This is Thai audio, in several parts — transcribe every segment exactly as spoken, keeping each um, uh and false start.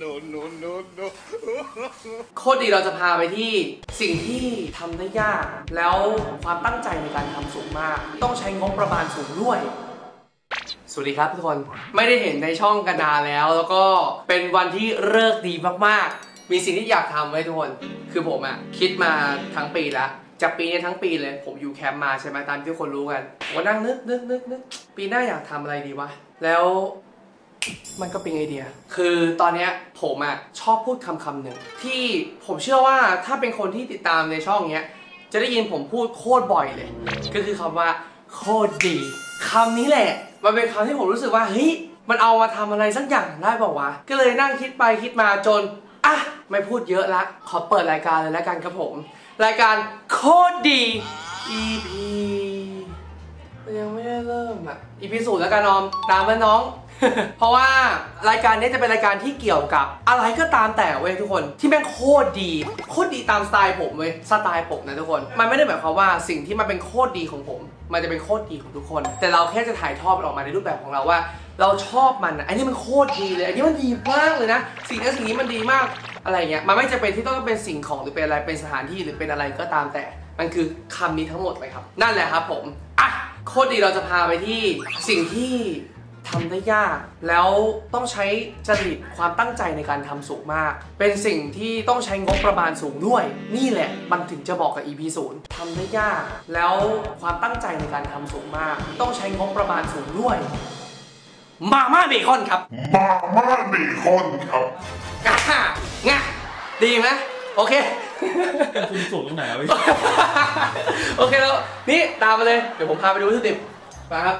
no no no no โคตรดีเราจะพาไปที่สิ่งที่ทำได้ยากแล้วความตั้งใจในการทำสูงมากต้องใช้งบประมาณสูงด้วยสวัสดีครับทุกคนไม่ได้เห็นในช่องกันนานแล้วแล้วก็เป็นวันที่เลิกดีมากๆมีสิ่งที่อยากทำไว้ทุกคนคือผมอะคิดมาทั้งปีแล้วจากปีนี้ทั้งปีเลยผมอยู่แคมป์มาใช่ไหมตามที่คนรู้กันผมนั่งนึกนึกนึกนึกปีหน้าอยากทำอะไรดีวะแล้วมันก็เป็นไอเดียคือตอนนี้ผมอะชอบพูดคำคำหนึ่งที่ผมเชื่อว่าถ้าเป็นคนที่ติดตามในช่องเนี้ยจะได้ยินผมพูดโคตรบ่อยเลยก็คือคำว่าโคตรดีคำนี้แหละมันเป็นคำที่ผมรู้สึกว่าเฮ้ยมันเอามาทำอะไรสักอย่างได้ป่าววะก็เลยนั่งคิดไปคิดมาจนอ่ะไม่พูดเยอะละขอเปิดรายการเลยแล้วกันครับผมรายการโคตรดี อี พี ยังไม่ได้เริ่มอ่ะ อี พี ศูนย์แล้วกันน้องตามมาน้อง เพราะว่ารายการนี้จะเป็นรายการที่เกี่ยวกับอะไรก็ตามแต่เว้ยทุกคนที่แม่งโคตรดีโคตรดีตามสไตล์ผมเว้ยสไตล์ผมนะทุกคนมันไม่ได้หมายความว่าสิ่งที่มันเป็นโคตรดีของผมมันจะเป็นโคตรดีของทุกคนแต่เราแค่จะถ่ายทอดออกมาในรูปแบบของเราว่าเราชอบมันอันนี้มันโคตรดีเลยอันนี้มันดีมากเลยนะสิ่งนี้สิ่งนี้มันดีมากอะไรเงี้ยมันไม่จะเป็นที่ต้องเป็นสิ่งของหรือเป็นอะไรเป็นสถานที่หรือเป็นอะไรก็ตามแต่มันคือคำนี้ทั้งหมดเลยครับนั่นแหละครับผมอ่ะโคตรดีเราจะพาไปที่สิ่งที่ทำได้ยากแล้วต้องใช้จริตความตั้งใจในการทำสูงมากเป็นสิ่งที่ต้องใช้งบประมาณสูงด้วยนี่แหละมันถึงจะบอกกับ อี พี ศูนย์ทำได้ยากแล้วความตั้งใจในการทำสูงมากต้องใช้งบประมาณสูงด้วยมาม่าเบคอนครับมาม่าเบคอนครับง่ายง่ายดีไหมโอเคคุณสูงตรงไหนวะโอเคแล้วนี่ตามมาเลยเดี๋ยวผมพาไปดูที่ติดมาครับ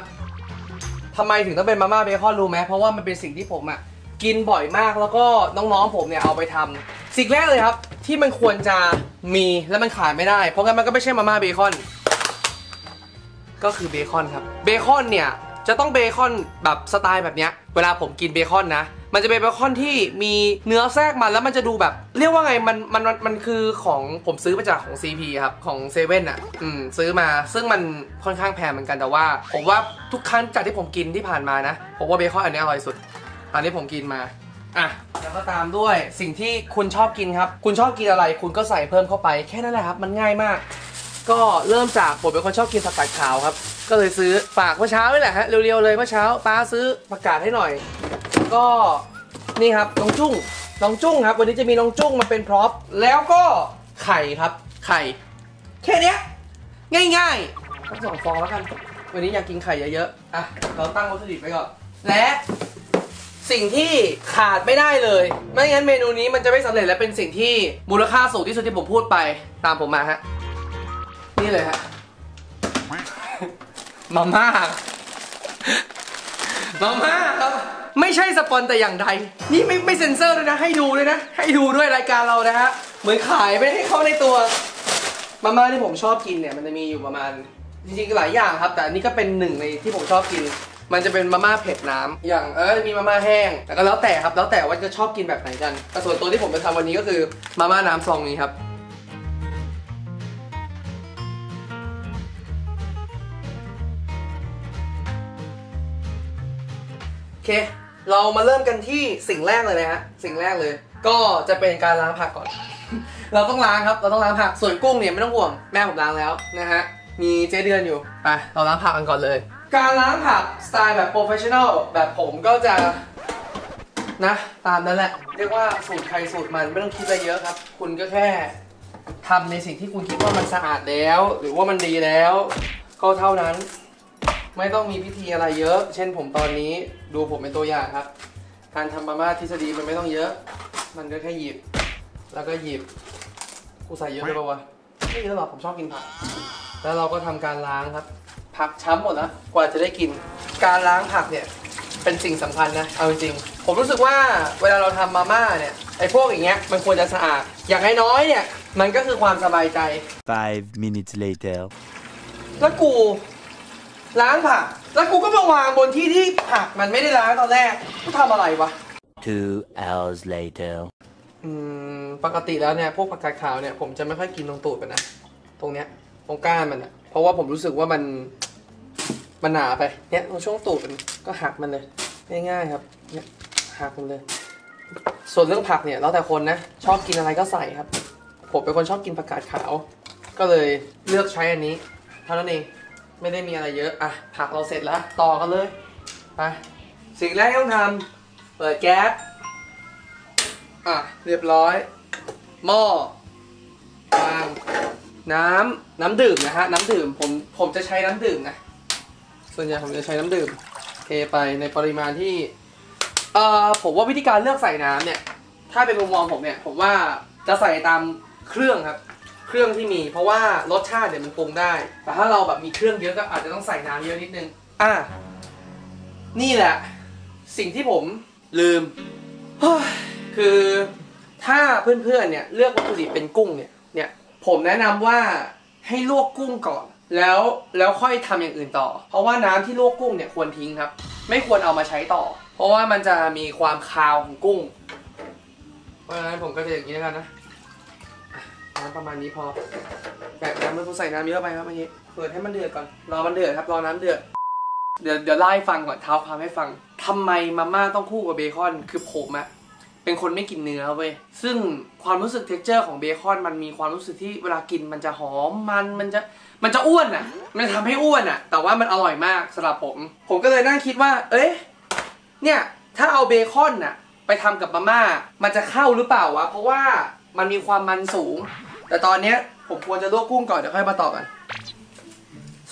ทำไมถึงต้องเป็นมาม่าเบคอนรู้ไหมเพราะว่ามันเป็นสิ่งที่ผมอ่ะกินบ่อยมากแล้วก็น้องๆผมเนี่ยเอาไปทำสิ่งแรกเลยครับที่มันควรจะมีและมันขาดไม่ได้เพราะงั้นมันก็ไม่ใช่มาม่าเบคอนก็คือเบคอนครับเบคอนเนี่ยจะต้องเบคอนแบบสไตล์แบบเนี้ยเวลาผมกินเบคอนนะมันจะเป็นเบคอนที่มีเนื้อแทรกมาแล้วมันจะดูแบบเรียกว่าไงมันมันมันคือของผมซื้อมาจากของ ซี พี ครับของเซเว่นอ่ะอืมซื้อมาซึ่งมันค่อนข้างแพงเหมือนกันแต่ว่าผมว่าทุกครั้งจากที่ผมกินที่ผ่านมานะผมว่าเบคอนอันนี้อร่อยสุดตอนที่ผมกินมาอ่ะแล้วก็ตามด้วยสิ่งที่คุณชอบกินครับคุณชอบกินอะไรคุณก็ใส่เพิ่มเข้าไปแค่นั้นแหละครับมันง่ายมากก็เริ่มจากผมเป็นคนชอบกินผักกาดขาวครับก็เลยซื้อฝากเมื่อเช้านี่แหละฮะเร็วๆเลยเมื่อเช้าป้าซื้อผักกาดให้หน่อยก็นี่ครับน้องจุ้งน้องจุ้งครับวันนี้จะมีน้องจุ้งมาเป็นพร็อพแล้วก็ไข่ครับไข่แค่นี้ง่ายๆสักสองฟองแล้วกันวันนี้อยากกินไข่เยอะๆอ่ะเราตั้งวัตถุดิบไว้ก่อนและสิ่งที่ขาดไม่ได้เลยไม่งั้นเมนูนี้มันจะไม่สำเร็จและเป็นสิ่งที่มูลค่าสูงที่สุดที่ผมพูดไปตามผมมาฮะนี่เลยฮะมาม่ามาม่าครับไม่ใช่สปอนแต่อย่างใดนี่ไม่ไม่เซ็นเซอร์ด้วยนะให้ดูด้วยนะให้ดูด้วยรายการเรานะฮะเหมือนขายไม่ให้เข้าในตัวมาม่าที่ผมชอบกินเนี่ยมันจะมีอยู่ประมาณจริงๆหลายอย่างครับแต่อันนี้ก็เป็นหนึ่งในที่ผมชอบกินมันจะเป็นมาม่าเผ็ดน้ำอย่างเออมีมาม่าแห้งแต่ก็แล้วแต่ครับแล้วแต่ว่าจะชอบกินแบบไหนกันแต่ส่วนตัวที่ผมจะทำวันนี้ก็คือมาม่าน้ำซองนี้ครับโอเคเรามาเริ่มกันที่สิ่งแรกเลยนะฮะสิ่งแรกเลยก็จะเป็นการล้างผักก่อน เราต้องล้างครับเราต้องล้างผักส่วนกุ้งเนี่ยไม่ต้องห่วงแม่ผมล้างแล้วนะฮะมีเจ๊เดือนอยู่ไปเราล้างผักกันก่อนเลยการล้างผักสไตล์แบบโปรเฟชชั่นอลแบบผมก็จะนะตามนั้นแหละเรียกว่าสูตรใครสูตรมันไม่ต้องคิดอะไรเยอะครับคุณก็แค่ทำในสิ่งที่คุณคิดว่ามันสะอาดแล้วหรือว่ามันดีแล้วก็เท่านั้นไม่ต้องมีพิธีอะไรเยอะเช่นผมตอนนี้ดูผมเป็นตัวอย่างครับการทำมาม่าทฤษฎีมันไม่ต้องเยอะมันก็แค่หยิบแล้วก็หยิบกูใส่เยอะไปปะวะไม่เยอะหรอกผมชอบกินผักแล้วเราก็ทำการล้างครับผักช้ำหมดนะกว่าจะได้กินการล้างผักเนี่ยเป็นสิ่งสำคัญนะเอาจริงผมรู้สึกว่าเวลาเราทำมาม่าเนี่ยไอ้พวกอย่างเงี้ยมันควรจะสะอาดอย่างน้อยๆเนี่ยมันก็คือความสบายใจ ไฟว์ minutes later แล้วกูล้างผักแล้วกูก็มาวางบนที่ที่ผักมันไม่ได้ล้างตอนแรกกูทำอะไรวะ ทู hours later อืมปกติแล้วเนี่ยพวกผักกาดขาวเนี่ยผมจะไม่ค่อยกินตรงตูดมันนะตรงเนี้ยตรงก้านมันนะเพราะว่าผมรู้สึกว่ามันมันหนาไปเนี่ยตรงช่วงตูดมันก็หักมันเลยง่ายๆครับเนี่ย หักหมดเลยส่วนเรื่องผักเนี่ยแล้วแต่คนนะชอบกินอะไรก็ใส่ครับผมเป็นคนชอบกินผักกาดขาวก็เลยเลือกใช้อันนี้เท่านั้นเองไม่ได้มีอะไรเยอะอ่ะผักเราเสร็จแล้วต่อกันเลยไปสิ่งแรกที่ต้องทำเปิดแก๊สอ่ะเรียบร้อยหม้อวางน้ำน้ำดื่มนะฮะน้ำดื่มผมผมจะใช้น้ำดื่มนะส่วนใหญ่ผมจะใช้น้ำดื่มเทไปในปริมาณที่เอ่อผมว่าวิธีการเลือกใส่น้ำเนี่ยถ้าเป็นมุมมองผมเนี่ยผมว่าจะใส่ตามเครื่องครับเครื่องที่มีเพราะว่ารสชาติเนี่ยมันปรุงได้แต่ถ้าเราแบบมีเครื่องเยอะก็อาจจะต้องใส่น้ำเยอะนิดนึงอ่ะนี่แหละสิ่งที่ผมลืมคือถ้าเพื่อนๆเนี่ยเลือกวัตถุดิบเป็นกุ้งเนี่ยเนี่ยผมแนะนำว่าให้ลวกกุ้งก่อนแล้วแล้วค่อยทำอย่างอื่นต่อเพราะว่าน้ำที่ลวกกุ้งเนี่ยควรทิ้งครับไม่ควรเอามาใช้ต่อเพราะว่ามันจะมีความคาวของกุ้งเพราะฉะนั้นผมก็จะอย่างนี้แล้วกันนะน้ำประมาณนี้พอแบบน้ำมันผมใส่น้ำเยอะไปครับเมื่อกี้เปิดให้มันเดือดก่อนรอมันเดือดครับรอน้ำเดือดเดี๋ยวเดี๋ยวไล่ฟังก่อนเท้าความให้ฟังทำไมมาม่าต้องคู่กับเบคอนคือผมอะเป็นคนไม่กินเนื้อเว้ยซึ่งความรู้สึกเท็กเจอร์ของเบคอนมันมีความรู้สึกที่เวลากินมันจะหอมมันมันจะมันจะอ้วนอะมันทำให้อ้วนอะแต่ว่ามันอร่อยมากสำหรับผมผมก็เลยนั่งคิดว่าเอ๊ะเนี่ยถ้าเอาเบคอนอะไปทำกับมาม่ามันจะเข้าหรือเปล่าวะเพราะว่ามันมีความมันสูงแต่ตอนนี้ผมควรจะลวกกุ้งก่อนเดี๋ยวค่อยมาต่อกัน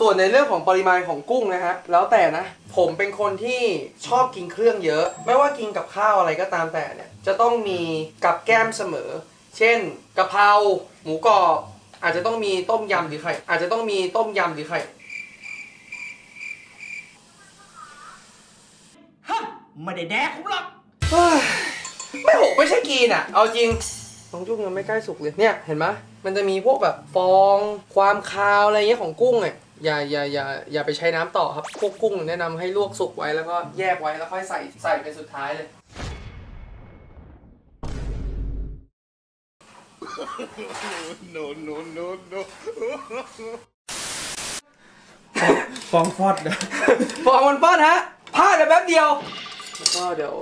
ส่วนในเรื่องของปริมาณของกุ้งนะฮะแล้วแต่นะผมเป็นคนที่ชอบกินเครื่องเยอะไม่ว่ากินกับข้าวอะไรก็ตามแต่เนี่ยจะต้องมีกับแก้มเสมอเช่นกะเพราหมูกรอบอาจจะต้องมีต้มยำหรือไข่อาจจะต้องมีต้มยำหรือไข่ฮะไม่ได้แดกผมหรอกไม่หกไม่ใช่กินอ่ะเอาจริงน้องจุ้งยังไม่ใกล้สุกเลยเนี่ยเห็นไหมมันจะมีพวกแบบฟองความคาวอะไรเงี้ยของกุ้งเนี่ยอย่าอย่าอย่าอย่าไปใช้น้ำต่อครับพวกกุ้งแนะนำให้ลวกสุกไว้แล้วก็แยกไว้แล้วค่อยใส่ใส่เป็นสุดท้ายเลยโน้นโน้นโน้นโน้นฟองฟอดนะฟองมันฟอดฮะพลาดแป๊บเดียวแล้วก็เดี๋ยว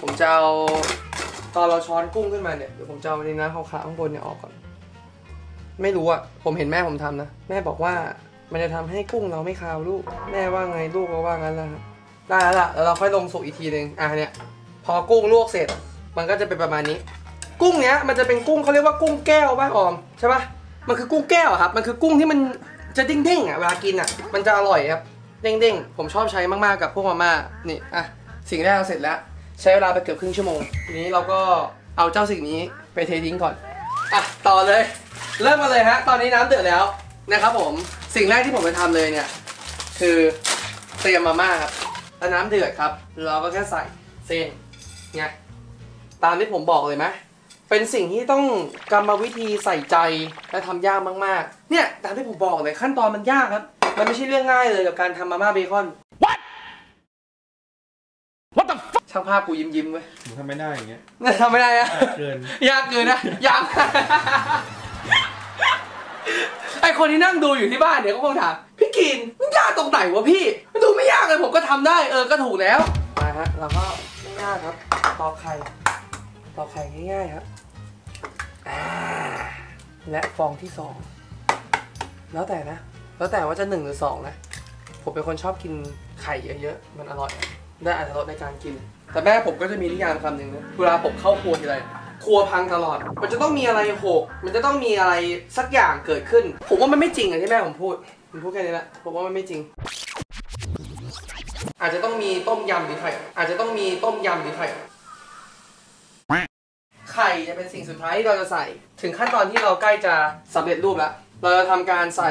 ผมจะเอาตอนเราช้อนกุ้งขึ้นมาเนี่ยเดี๋ยวผมจะเอาในน้ำขาวๆข้างบนเนี่ยออกก่อนไม่รู้อ่ะผมเห็นแม่ผมทำนะแม่บอกว่ามันจะทำให้กุ้งเราไม่คาวลูกแม่ว่าไงลูกก็ว่างั้นละได้แล้วล่ะแล้วเราค่อยลงสุกอีกทีนึงอ่ะเนี่ยพอกุ้งลวกเสร็จมันก็จะเป็นประมาณนี้กุ้งเนี้ยมันจะเป็นกุ้งเขาเรียกว่ากุ้งแก้วป่ะออมใช่ป่ะมันคือกุ้งแก้วครับมันคือกุ้งที่มันจะเด้งๆอ่ะเวลากินอ่ะมันจะอร่อยครับเด้งๆผมชอบใช้มากๆกับพวกมาม่านี่อ่ะสิ่งแรกเราเสร็จแล้วใช้เวลาไปเกือบครึ่งชั่วโมงทีนี้เราก็เอาเจ้าสิ่งนี้ไปเททิ้งก่อนอ่ะต่อเลยเริ่มมาเลยฮะตอนนี้น้ำเดือดแล้วนะครับผมสิ่งแรกที่ผมจะทำเลยเนี่ยคือเตรียมมาม่าครับแล้วน้ำเดือดครับเราก็แค่ใส่เส้นไงตามที่ผมบอกเลยไหมเป็นสิ่งที่ต้องกรรมวิธีใส่ใจและทำยากมากๆเนี่ยตามที่ผมบอกเลยขั้นตอนมันยากครับมันไม่ใช่เรื่องง่ายเลยกับการทำมาม่าเบคอนช่างภาพกูยิ้มยิ้มเว้ยทำไม่ได้อย่างเงี้ยทำไม่ได้อะยากเกินยากเกินนะยากไอคนที่นั่งดูอยู่ที่บ้านเดี๋ยวก็คงถามพี่กินมันยากตรงไหนวะพี่มันดูไม่ยากเลยผมก็ทำได้เออก็ถูกแล้วมาฮะเราก็ไม่ยากครับตอกไข่ตอกไข่ง่ายๆครับและฟองที่สองแล้วแต่นะแล้วแต่ว่าจะหนึ่งหรือสองนะผมเป็นคนชอบกินไข่เยอะๆมันอร่อยได้อัตรสในการกินแต่แม่ผมก็จะมีนิยามคำหนึ่งนะเวลาผมเข้าครัวทีไรครัวพังตลอดมันจะต้องมีอะไรโหกมันจะต้องมีอะไรสักอย่างเกิดขึ้นผมว่ามันไม่จริงอะที่แม่ผมพูดผมพูดแค่นี้แหละผมว่ามันไม่จริงอาจจะต้องมีต้มยำหรือไข่อาจจะต้องมีต้มยำหรือไข่ไข่จะเป็นสิ่งสุดท้ายที่เราจะใส่ถึงขั้นตอนที่เราใกล้จะสำเร็จรูปแล้วเราจะทำการใส่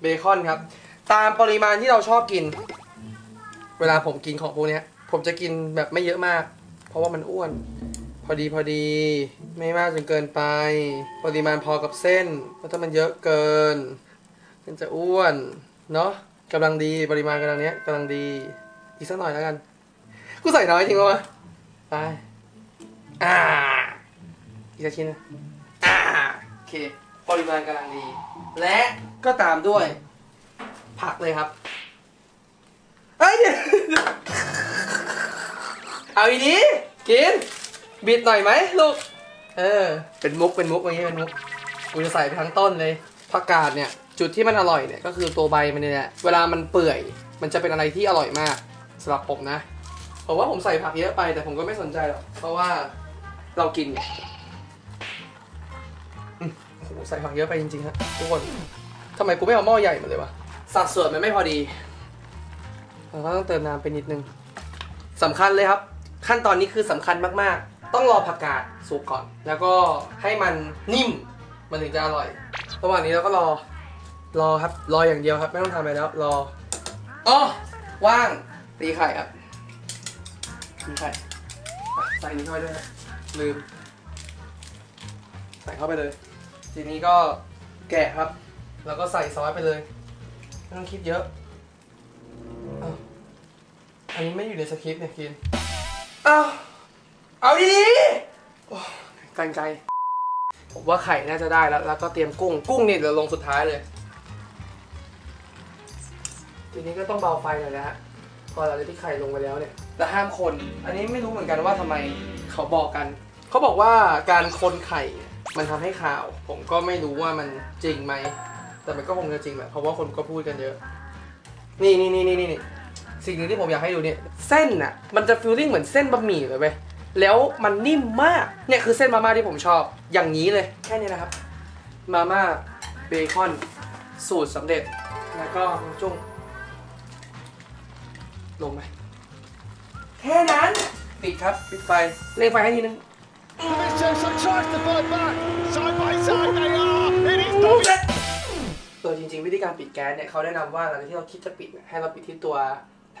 เบคอนครับตามปริมาณที่เราชอบกินเวลาผมกินของพวกนี้ผมจะกินแบบไม่เยอะมากเพราะว่ามันอ้วนพอดีพอดีไม่มากจนเกินไปปริมาณพอกับเส้นเพราะถ้ามันเยอะเกินมันจะอ้วนเนาะกำลังดีปริมาณกำลังเนี้ยกำลังดีอีกสักหน่อยแล้วกันกูใส่น้อยจริงวะไปอ่าอีกสักชิ้นอ่าโอเคปริมาณกำลังดีและก็ตามด้วยผักเลยครับเอาอีนี้ กินบิดหน่อยไหมลูกเออเป็นมุกเป็นมุกอย่างนี้เป็นมุกกูจะใส่ไปทั้งต้นเลยผักกาดเนี่ยจุดที่มันอร่อยเนี่ยก็คือตัวใบมันเนี่ยเวลามันเปื่อยมันจะเป็นอะไรที่อร่อยมากสำหรับผมนะผมว่าผมใส่ผักเยอะไปแต่ผมก็ไม่สนใจหรอกเพราะว่าเรากินเนี่ยโอ้โหใส่ผักเยอะไปจริงๆฮะทุกคนทำไมกูไม่เอาหม้อใหญ่มาเลยวะสัดส่วนมันไม่พอดีเราก็ต้องเติมน้ำไปนิดนึงสำคัญเลยครับขั้นตอนนี้คือสำคัญมากๆต้องรอผักกาดสุกก่อนแล้วก็ให้มันนิ่มมันถึงจะอร่อยระหว่างนี้เราก็รอรอครับรออย่างเดียวครับไม่ต้องทำอะไรแล้วรออ๋อว่างตีไข่ครับตีไข่ใส่นี้เข้าไปด้วยลืมใส่เข้าไปเลยทีนี้ก็แกะครับแล้วก็ใส่ซอสไปเลยไม่ต้องคิดเยอะอันนี้ไม่อยู่ในสคริปต์เนี่ยกินเอาเอาดีๆกันไกลผมว่าไข่น่าจะได้แล้วแล้วก็เตรียมกุ้งกุ้งนี่เดี๋ยวลงสุดท้ายเลยทีนี้ก็ต้องเบาไฟหน่อยนะฮะพอเราได้ที่ไข่ลงไปแล้วเนี่ยแต่ห้ามคนอันนี้ไม่รู้เหมือนกันว่าทำไมเขาบอกกันเขาบอกว่าการคนไข่มันทำให้ขาวผมก็ไม่รู้ว่ามันจริงไหมแต่มันก็คงจะจริงแหละเพราะว่าคนก็พูดกันเยอะนี่นี่นี่นี่สิ่งหนึ่งที่ผมอยากให้ดูเนี่ยเส้นอ่ะมันจะฟิลลิ่งเหมือนเส้นบะหมี่เลยเว้ยแล้วมันนิ่มมากเนี่ยคือเส้นมาม่าที่ผมชอบอย่างนี้เลยแค่นี้นะครับมาม่าเบคอนสูตรสำเร็จแล้วก็จุ่มลงไปแค่นั้นปิดครับปิดไฟเร่งไฟให้ทีนึงตัวจริงๆวิธีการปิดแก๊สเนี่ยเขาแนะนำว่าหลังจากที่เราคิดจะปิดให้เราปิดที่ตัว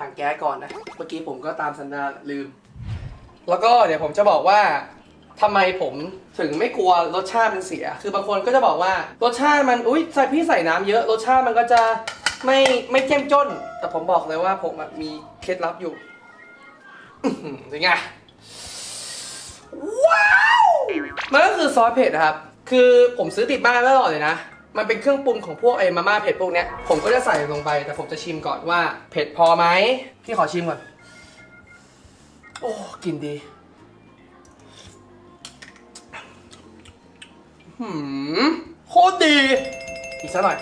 ถังแก๊สก่อนนะเมื่อกี้ผมก็ตามสัญญาลืมแล้วก็เดี๋ยวผมจะบอกว่าทำไมผมถึงไม่กลัวรสชาติมันเสียคือบางคนก็จะบอกว่ารสชาติมันอุ๊ยใส่พี่ใส่น้ำเยอะรสชาติมันก็จะไม่ไม่เข้มข้นแต่ผมบอกเลยว่าผมมีเคล็ดลับอยู่ยังไงว้าวมันก็คือซอสเผ็ดครับคือผมซื้อติดบ้านตลอดเลยนะมันเป็นเครื่องปรุงของพวกไอ้มาม่าเผ็ดพวกเนี้ยผมก็จะใส่ลงไปแต่ผมจะชิมก่อนว่าเผ็ดพอไหมพี่ขอชิมก่อนโอ้กินดีหืมโคตรดีอีกสักหน่อย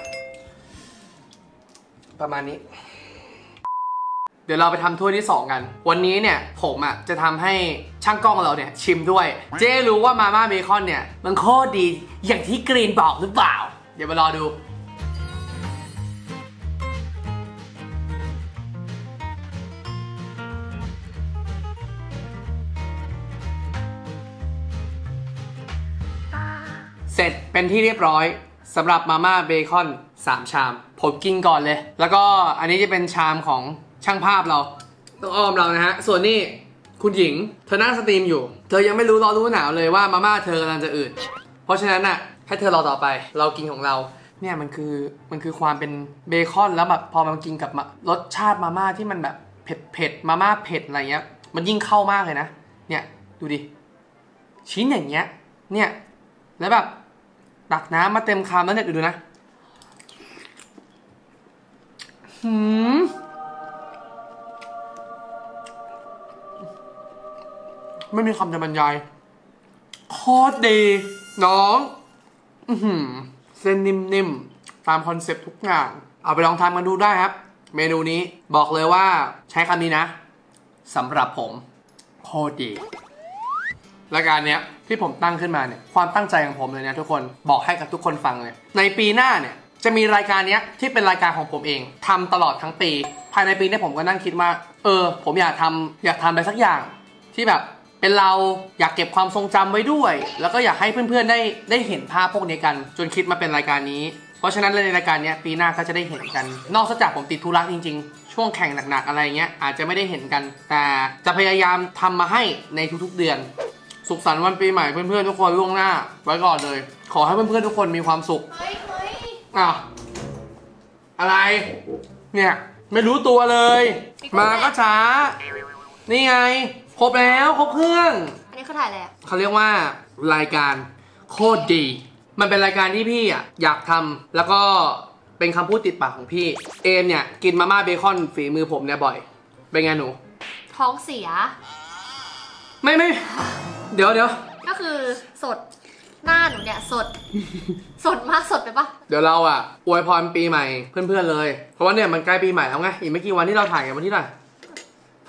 ประมาณนี้เดี๋ยวเราไปทำถ้วยที่สองกันวันนี้เนี่ยผมอ่ะจะทำให้ช่างกล้องเราเนี่ยชิมด้วยเจ๊รู้ว่ามาม่าเบคอนเนี่ยมันโคตรดีอย่างที่กรีนบอกหรือเปล่าเดี๋ยวมารอดูเสร็จเป็นที่เรียบร้อยสำหรับมาม่าเบคอนสามชามผมกินก่อนเลยแล้วก็อันนี้จะเป็นชามของช่างภาพเราต้องอ้อมเรานะฮะส่วนนี้คุณหญิงเธอนั่งสตรีมอยู่เธอยังไม่รู้ร้อนรู้หนาวเลยว่ามาม่าเธอกำลังจะอืดเพราะฉะนั้นน่ะให้เธอรอต่อไปเรากินของเราเนี่ยมันคือมันคือความเป็นเบคอนแล้วแบบพอมันกินกับรสชาติมาม่าที่มันแบบเผ็ดเผ็ดมาม่าเผ็ดอะไรเงี้ยมันยิ่งเข้ามากเลยนะเนี่ยดูดิชิ้นอย่างเงี้ยเนี่ยแล้วแบบตักน้ำมาเต็มคำแล้วเนี่ยดูนะหืมไม่มีคำจะบรรยายโคตรดีน้องอื้อหือเส้นนิ่มๆตามคอนเซ็ปต์ทุกอย่างเอาไปลองทำกันดูได้ครับเมนูนี้บอกเลยว่าใช้คำนี้นะสำหรับผมโคตรดีและการเนี้ยที่ผมตั้งขึ้นมาเนี่ยความตั้งใจของผมเลยนะทุกคนบอกให้กับทุกคนฟังเลยในปีหน้าเนี่ยจะมีรายการเนี้ยที่เป็นรายการของผมเองทำตลอดทั้งปีภายในปีนี้ผมก็นั่งคิดว่าเออผมอยากทำอยากทำอะไรสักอย่างที่แบบเป็นเราอยากเก็บความทรงจำไว้ด้วยแล้วก็อยากให้เพื่อนๆได้ได้เห็นภาพพวกนี้กันจนคิดมาเป็นรายการนี้เพราะฉะนั้นในรายการเนี้ยปีหน้าก็จะได้เห็นกันนอกจากผมติดธุระจริงๆช่วงแข่งหนักๆอะไรเงี้ยอาจจะไม่ได้เห็นกันแต่จะพยายามทำมาให้ในทุกๆเดือนสุขสันต์วันปีใหม่เพื่อนๆทุกคนล่วงหน้าไว้ก่อนเลยขอให้เพื่อนๆทุกคนมีความสุขอ่ะอะไรเนี่ยไม่รู้ตัวเลยมาก็ช้านี่ไงครบแล้วครบเครื่องอันนี้เขาถ่ายอะไรเขาเรียกว่ารายการโคตรดีมันเป็นรายการที่พี่อ่ะอยากทำแล้วก็เป็นคำพูดติดปากของพี่เอมเนี่ยกินมาม่าเบคอนฝีมือผมเนี่ยบ่อยเป็นไงหนูท้องเสีย ไม่ไม่เดี๋ยวเดี๋ยวก็คือสดหน้าหนูเนี่ยสดสดมากสดไปปะเดี๋ยวเราอ่ะอวยพรปีใหม่เพื่อนๆเลยเพราะว่าเนี่ยมันใกล้ปีใหม่แล้วไงอีกไม่กี่วันที่เราถ่ายกันวันที่ไหน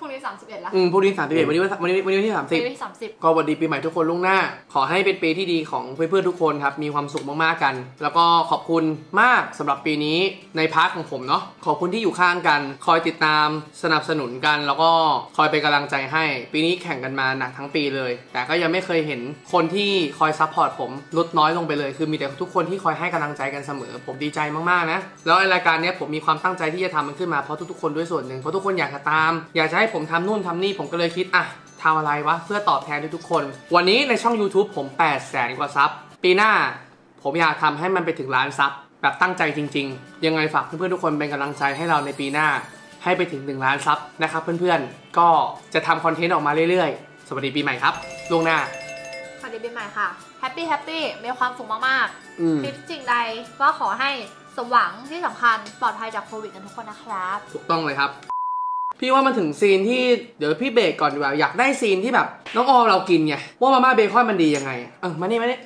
พรุ่งนี้สามสิบเอ็ดละอืมพรุ่งนี้สามสิบเอ็ดวันนี้วันนี้วันนี้ที่สามสิบก็วันดีปีใหม่ทุกคนล่วงหน้าขอให้เป็นปีที่ดีของเพื่อนๆทุกคนครับมีความสุขมากๆกันแล้วก็ขอบคุณมากสำหรับปีนี้ในพาร์ทของผมเนาะขอบคุณที่อยู่ข้างกันคอยติดตามสนับสนุนกันแล้วก็คอยเป็นกำลังใจให้ปีนี้แข่งกันมาหนักทั้งปีเลยแต่ก็ยังไม่เคยเห็นคนที่คอยซัพพอร์ตผมลดน้อยลงไปเลยคือมีแต่ทุกคนที่คอยให้กำลังใจกันเสมอผมดีใจมากๆนะแล้วรายการนี้ผมมีความตั้งใจที่จะทำมันขึ้นมาเพราะทุกๆคนด้วยส่วนหนึ่งเพราะทุกคนอยากจะตามอยากจะให้ผมทำนู่นทำนี่ผมก็เลยคิดอ่ะทำอะไรวะเพื่อตอบแทนทุกๆคนวันนี้ในช่อง YouTube ผมแปดแสนกว่าซับปีหน้าผมอยากทำให้มันไปถึงล้านซับแบบตั้งใจจริงๆยังไงฝากเพื่อนๆทุกคนเป็นกำลังใจให้เราในปีหน้าให้ไปถึงหนึ่งล้านซับนะครับเพื่อนๆก็จะทำคอนเทนต์ออกมาเรื่อยๆสวัสดีปีใหม่ครับล่วงหน้าสวัสดีปีใหม่ค่ะแฮปปี้แฮปปี้มีความสุขมากๆคิดสิ่งใดก็ขอให้สมหวังที่สำคัญปลอดภัยจากโควิดกันทุกคนนะครับถูกต้องเลยครับพี่ว่ามันถึงซีนที่เดี๋ยวพี่เบรกก่อนดีกว่าอยากได้ซีนที่แบบน้องออมเรากินไงว่ามาม่าเบคอนมันดียังไงเออมานี่มานี่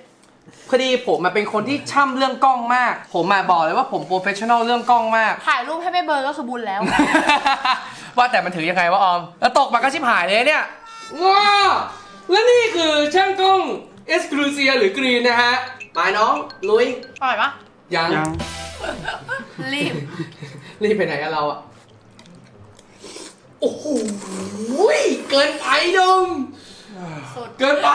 พอดีผมมาเป็นคนที่ช่ำเรื่องกล้องมากผมมาบอกเลยว่าผมโปรเฟชชั่นอลเรื่องกล้องมากถ่ายรูปให้ไม่เบลอก็คือบุญแล้ว ว่าแต่มันถือยังไงวะออมแล้วตกมาก็ชิบหายเลยเนี่ยว้าวและนี่คือช่างกล้องเอสกรูเซียหรือกรีนนะฮะไปน้องลุยอร่อยปะยังรีบรีบไปไหนกันเราอะโอ้โหเกินไปดมเกินไป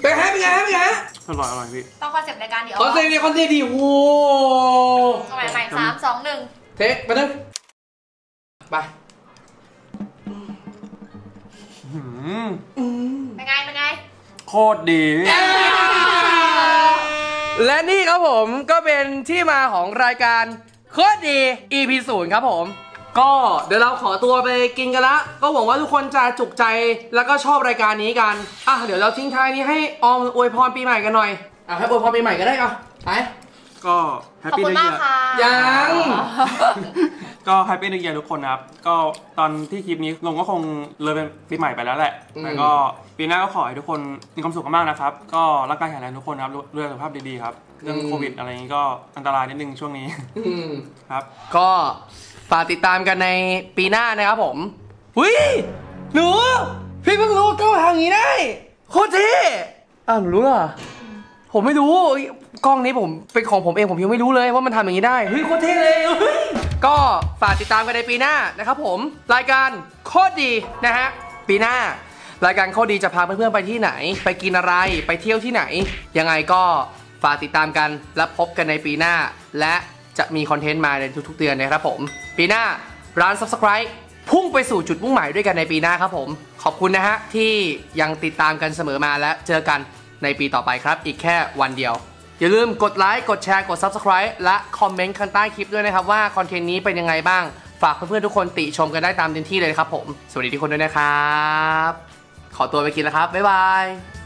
เป็นไงเป็นไงเป็นไงอร่อยอร่อยพี่ต้องคอนเซ็ปต์รายการเดี๋ยวคอนเซ็ปต์เนี่ยคอนเซ็ปต์ดีโว้สมัยใหม่สามสองหนึ่งเทคไปเลยไปเป็นไงเป็นไงโคตรดีและนี่ครับผมก็เป็นที่มาของรายการโคตรดี อี พี ศูนย์ครับผมก็เดี๋ยวเราขอตัวไปกินกันละก็หวังว่าทุกคนจะจุกใจแล้วก็ชอบรายการนี้กันอ่ะเดี๋ยวเราทิ้งท้ายนี้ให้ออมอวยพรปีใหม่กันหน่อยอ่ะให้อวยพรปีใหม่กันได้อ่ะไปก็แฮปปี้นิวเยียร์ยังก็แฮปปี้นิวเยียร์ทุกคนครับก็ตอนที่คลิปนี้ลงก็คงเลยเป็นปีใหม่ไปแล้วแหละแต่ก็ปีหน้าก็ขอให้ทุกคนมีความสุขมากนะครับก็รักกันแข็งแรงทุกคนครับดูแลสุขภาพดีๆครับเรื่องโควิดอะไรนี้ก็อันตรายนิดนึงช่วงนี้ครับก็ฝากติดตามกันในปีหน้านะครับผมอุ้ยหนูพี่เพิ่งรู้ก็ทางนี้ได้โคตรเท่อ้าวหนูรู้เหรอผมไม่รู้กล้องนี้ผมเป็นของผมเองผมยังไม่รู้เลยว่ามันทำอย่างนี้ได้เฮ้ยโคตรเท่เลยก็ฝากติดตามกันในปีหน้านะครับผมรายการโคตรดีนะฮะปีหน้ารายการโคตรดีจะพาเพื่อนๆไปที่ไหนไปกินอะไรไปเที่ยวที่ไหนยังไงก็ฝากติดตามกันและพบกันในปีหน้าและจะมีคอนเทนต์มาในทุกๆเดือนนะครับผมปีหน้าร้าน ซับสไครบ์ พุ่งไปสู่จุดมุ่งหมายด้วยกันในปีหน้าครับผมขอบคุณนะฮะที่ยังติดตามกันเสมอมาและเจอกันในปีต่อไปครับอีกแค่วันเดียวอย่าลืมกดไลค์กดแชร์กด ซับสไครบ์ และคอมเมนต์ข้างใต้คลิปด้วยนะครับว่าคอนเทนต์นี้เป็นยังไงบ้างฝากเพื่อนๆทุกคนติชมกันได้ตามเต็มที่เลยครับผมสวัสดีทุกคนด้วยนะครับขอตัวไปกินแล้วครับบ๊ายบาย